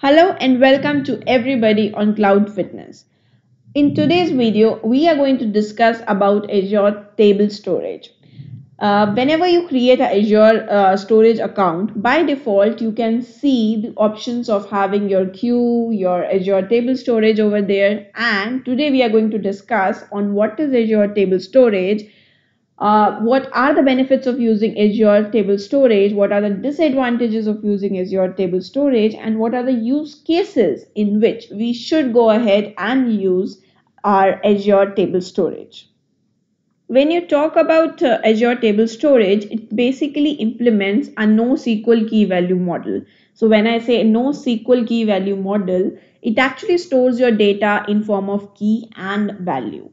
Hello and welcome to everybody on CloudFitness. In today's video, we are going to discuss about Azure Table Storage. Whenever you create an Azure storage account, by default, you can see the options of having your queue, your Azure Table Storage over there. And today we are going to discuss on what is Azure Table Storage, what are the benefits of using Azure Table Storage, what are the disadvantages of using Azure Table Storage, and what are the use cases in which we should go ahead and use our Azure Table Storage. When you talk about Azure Table Storage, it basically implements a NoSQL key value model. So when I say NoSQL key value model, it actually stores your data in form of key and value.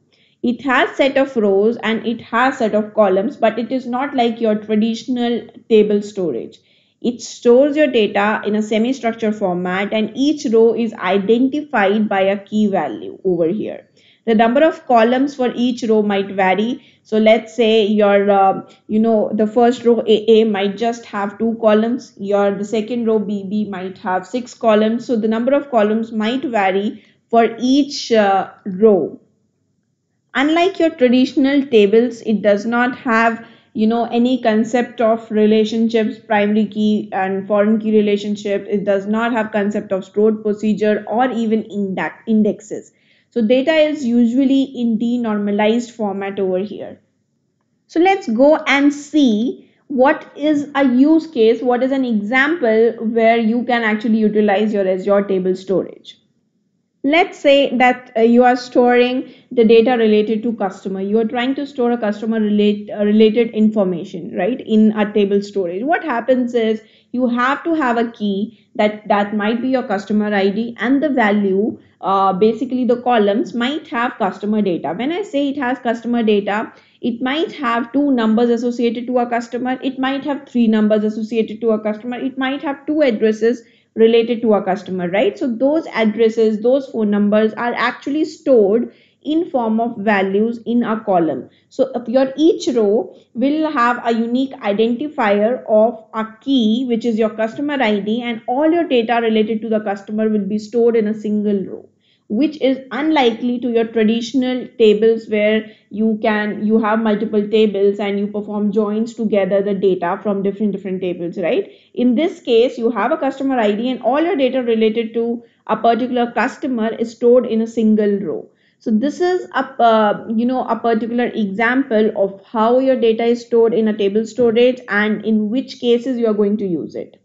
It has set of rows and it has set of columns, but it is not like your traditional table storage. It stores your data in a semi-structured format and each row is identified by a key value over here. The number of columns for each row might vary. So let's say your, the first row AA might just have 2 columns. The second row BB might have 6 columns. So the number of columns might vary for each row. Unlike your traditional tables, it does not have, any concept of relationships, primary key and foreign key relationship. It does not have concept of stored procedure or even indexes. So data is usually in denormalized format over here. So let's go and see what is a use case, what is an example where you can actually utilize your Azure Table Storage. Let's say that you are storing the data related to customer. You are trying to store a customer related information, right, in a table storage. What happens is you have to have a key that might be your customer ID, and the value, basically the columns might have customer data. When I say it has customer data, it might have 2 numbers associated to a customer. It might have 3 numbers associated to a customer. It might have 2 addresses related to a customer, right? So those addresses, those phone numbers are actually stored in form of values in a column. So your each row will have a unique identifier of a key, which is your customer ID, and all your data related to the customer will be stored in a single row, which is unlikely to your traditional tables where you have multiple tables and you perform joins to gather the data from different tables, right? In this case, you have a customer ID and all your data related to a particular customer is stored in a single row. So this is a particular example of how your data is stored in a table storage and in which cases you are going to use it.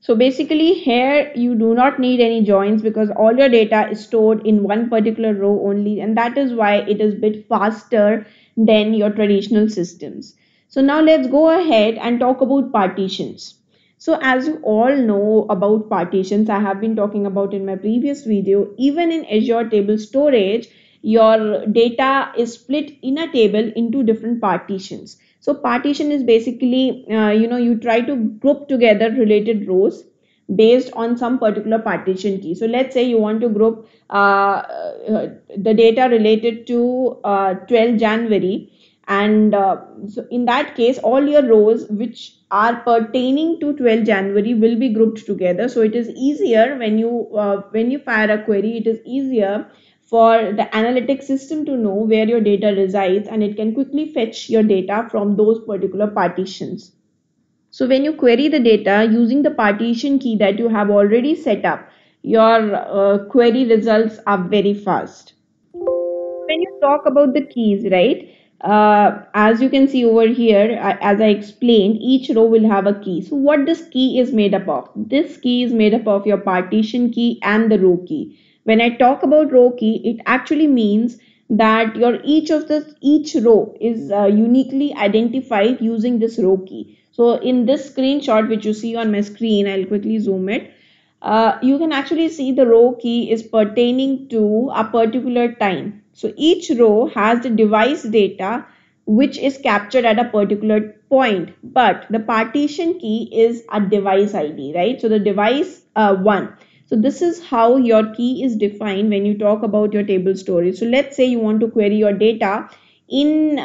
So basically here you do not need any joins because all your data is stored in one particular row only, and that is why it is a bit faster than your traditional systems. So now let's go ahead and talk about partitions. So as you all know about partitions, I have been talking about in my previous video, even in Azure Table Storage, your data is split in a table into different partitions. So partition is basically, you try to group together related rows based on some particular partition key. So let's say you want to group the data related to 12 January. And so in that case, all your rows which are pertaining to 12 January will be grouped together. So it is easier when you fire a query, it is easier for the analytic system to know where your data resides, and it can quickly fetch your data from those particular partitions. So when you query the data using the partition key that you have already set up, your query results are very fast. When you talk about the keys, right, as you can see over here, as I explained, each row will have a key. So what this key is made up of? This key is made up of your partition key and the row key. When I talk about row key, it actually means that your each row is uniquely identified using this row key. So in this screenshot which you see on my screen, I'll quickly zoom it. You can actually see the row key is pertaining to a particular time. So each row has the device data which is captured at a particular point, but the partition key is a device ID, right? So the device 1. So this is how your key is defined when you talk about your table storage. So let's say you want to query your data in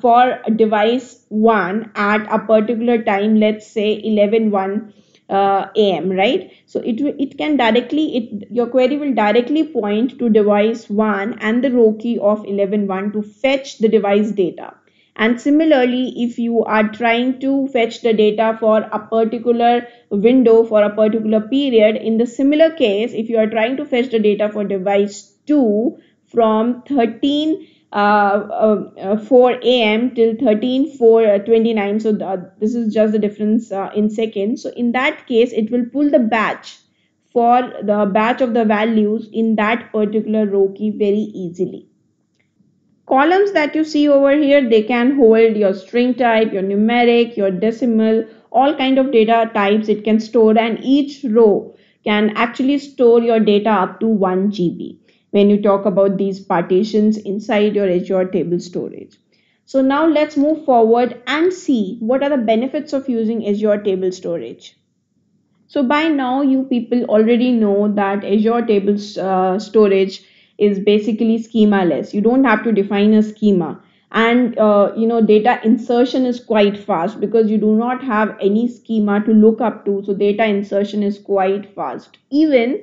for device 1 at a particular time, let's say 11:01 am, right? So it can directly, your query will directly point to device 1 and the row key of 11.1 to fetch the device data. And similarly, if you are trying to fetch the data for a particular window for a particular period, in the similar case, if you are trying to fetch the data for device 2 from 13:04 a.m. till 13:04:29, so this is just the difference in seconds. So in that case, it will pull the batch for the batch of the values in that particular row key very easily. Columns that you see over here, they can hold your string type, your numeric, your decimal, all kind of data types it can store, and each row can actually store your data up to 1 GB. When you talk about these partitions inside your Azure table storage. So now let's move forward and see what are the benefits of using Azure table storage. So by now you people already know that Azure table storage is basically schemaless. You don't have to define a schema, and data insertion is quite fast because you do not have any schema to look up to. So data insertion is quite fast. Even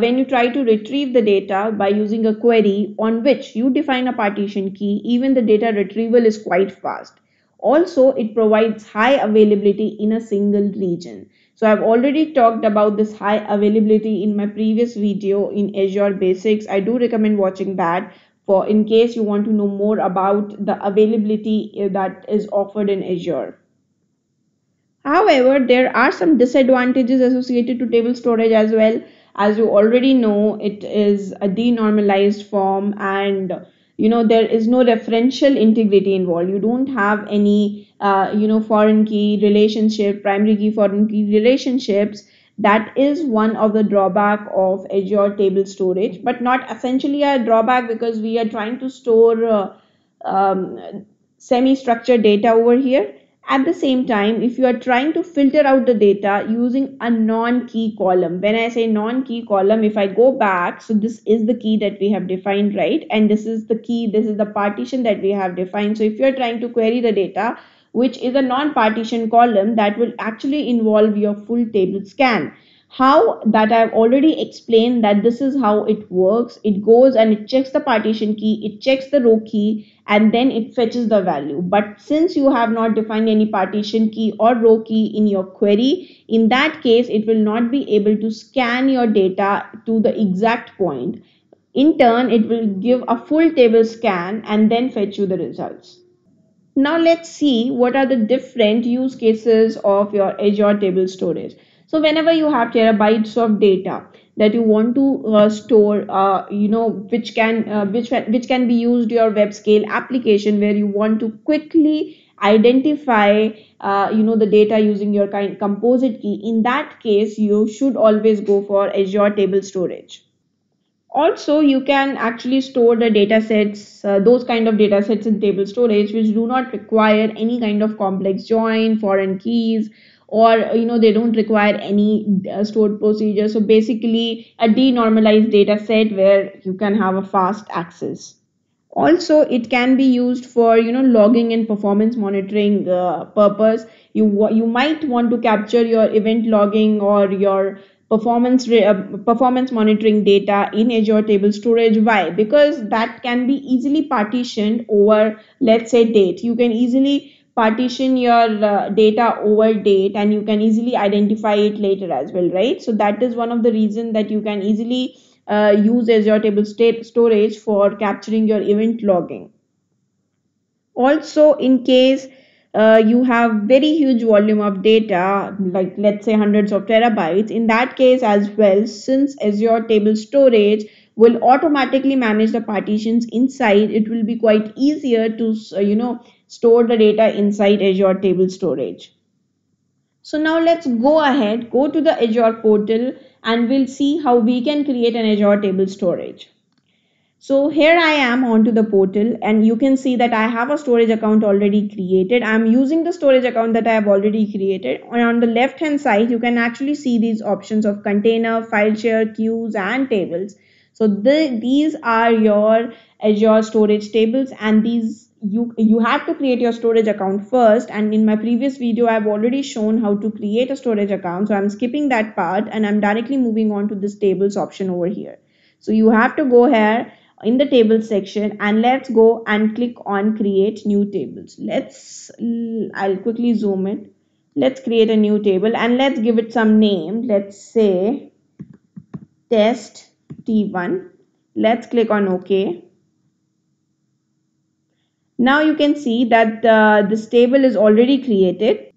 when you try to retrieve the data by using a query on which you define a partition key, even the data retrieval is quite fast. Also, it provides high availability in a single region. So I've already talked about this high availability in my previous video in Azure Basics. I do recommend watching that for in case you want to know more about the availability that is offered in Azure. However, there are some disadvantages associated to table storage as well. As you already know, it is a denormalized form, and there is no referential integrity involved. You don't have any foreign key relationship, primary key foreign key relationships. That is one of the drawback of Azure table storage, but not essentially a drawback, because we are trying to store semi-structured data over here. At the same time, if you are trying to filter out the data using a non-key column, when I say non-key column, if I go back, so this is the key that we have defined, right? And this is the key, this is the partition that we have defined. So if you are trying to query the data, which is a non-partition column, that will actually involve your full table scan. How that I've already explained that this is how it works. It goes and it checks the partition key, it checks the row key, and then it fetches the value. But since you have not defined any partition key or row key in your query, in that case, it will not be able to scan your data to the exact point. In turn, it will give a full table scan and then fetch you the results. Now let's see what are the different use cases of your Azure table storage. So whenever you have terabytes of data that you want to store, which can be used your web scale application, where you want to quickly identify the data using your composite key, in that case you should always go for Azure table storage. Also, you can actually store the data sets, those kind of data sets in table storage which do not require any kind of complex join, foreign keys, or they don't require any stored procedure. So basically a denormalized data set where you can have a fast access. Also, it can be used for logging and performance monitoring purpose. You might want to capture your event logging or your performance monitoring data in Azure table storage. Why? Because that can be easily partitioned over, let's say, date. You can easily partition your data over date, and you can easily identify it later as well, right? So that is one of the reasons that you can easily use Azure table storage for capturing your event logging. Also, in case you have very huge volume of data, like let's say hundreds of terabytes, in that case as well, since Azure table storage will automatically manage the partitions inside, it will be quite easier to store the data inside Azure table storage. So now let's go ahead, go to the Azure portal, and we'll see how we can create an Azure table storage. So here I am onto the portal, and you can see that I have a storage account already created. I'm using the storage account that I have already created, and on the left hand side you can actually see these options of container, file share, queues, and tables. So these are your Azure storage tables, and these you have to create your storage account first. And in my previous video, I've already shown how to create a storage account. So I'm skipping that part and I'm directly moving on to this tables option over here. So you have to go here in the tables section and let's go and click on create new tables. I'll quickly zoom in. Let's create a new table and let's give it some name. Let's say test T1. Let's click on OK. Now you can see that this table is already created.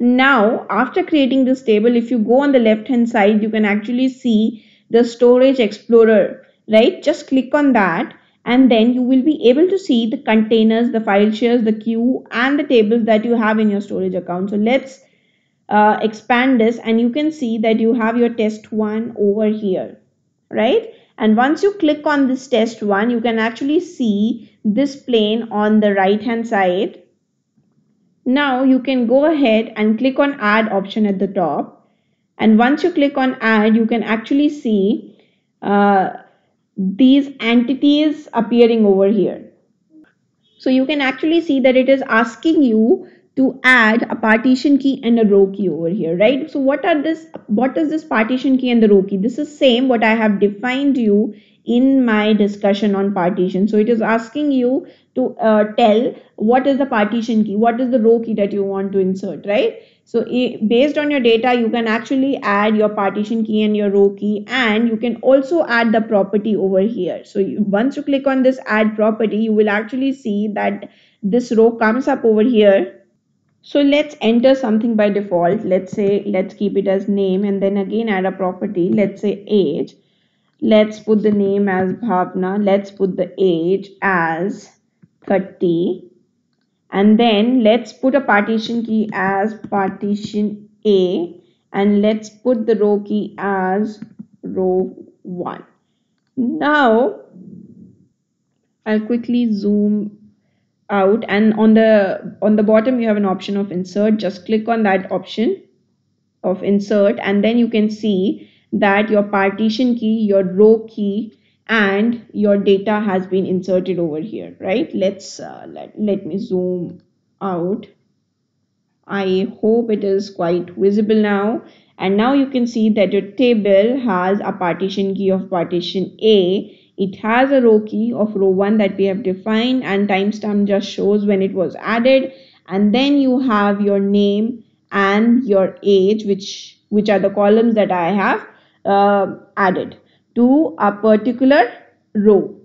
Now, after creating this table, if you go on the left hand side, you can actually see the Storage Explorer, right? Just click on that and then you will be able to see the containers, the file shares, the queue and the tables that you have in your storage account. So let's expand this and you can see that you have your test one over here, right? And once you click on this test one, you can actually see this plane on the right hand side. Now you can go ahead and click on add option at the top. And once you click on add, you can actually see these entities appearing over here. So you can actually see that it is asking you to add a partition key and a row key over here, right? So what is this partition key and the row key? This is same what I have defined you in my discussion on partition. So it is asking you to tell what is the partition key, what is the row key that you want to insert, right? So based on your data, you can actually add your partition key and your row key, and you can also add the property over here. So once you click on this add property, you will actually see that this row comes up over here. So let's enter something by default. Let's say, let's keep it as name and then again add a property. Let's say age. Let's put the name as Bhavna. Let's put the age as 30. And then let's put a partition key as partition A. And let's put the row key as row 1. Now, I'll quickly zoom out, and on the bottom you have an option of insert. Just click on that option of insert and then you can see that your partition key, your row key and your data has been inserted over here, right? Let's let me zoom out. I hope it is quite visible now, and now you can see that your table has a partition key of partition A. It has a row key of row 1 that we have defined, and timestamp just shows when it was added. And then you have your name and your age, which are the columns that I have added to a particular row.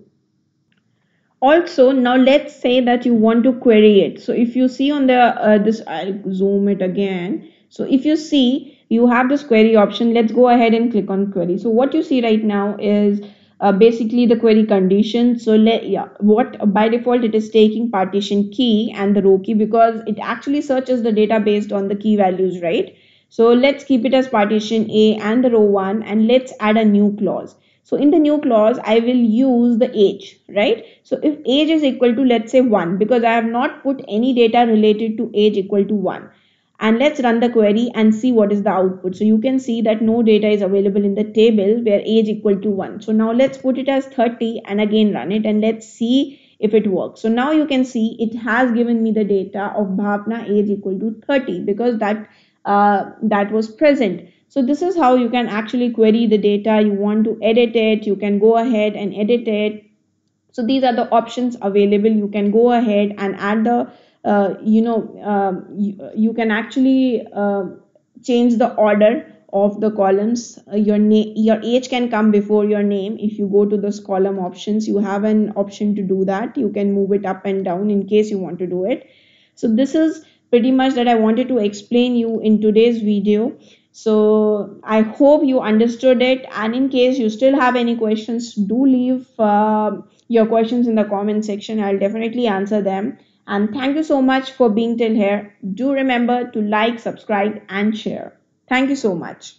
Also, now let's say that you want to query it. So if you see on the I'll zoom it again. So if you see, you have this query option. Let's go ahead and click on query. So what you see right now is basically the query condition. So by default it is taking partition key and the row key because it actually searches the data based on the key values, right? So let's keep it as partition A and the row 1, and let's add a new clause. So in the new clause I will use the age, right? So if age is equal to, let's say 1, because I have not put any data related to age equal to 1. And let's run the query and see what is the output. So you can see that no data is available in the table where age equal to 1. So now let's put it as 30 and again run it and let's see if it works. So now you can see it has given me the data of Bhavna age equal to 30 because that was present. So this is how you can actually query the data. You want to edit it, you can go ahead and edit it. So these are the options available. You can go ahead and add the you can actually change the order of the columns. Your age can come before your name. If you go to this column options, you have an option to do that. You can move it up and down in case you want to do it. So this is pretty much that I wanted to explain you in today's video. So I hope you understood it, and in case you still have any questions, do leave your questions in the comment section. I'll definitely answer them. And thank you so much for being till here. Do remember to like, subscribe and share. Thank you so much.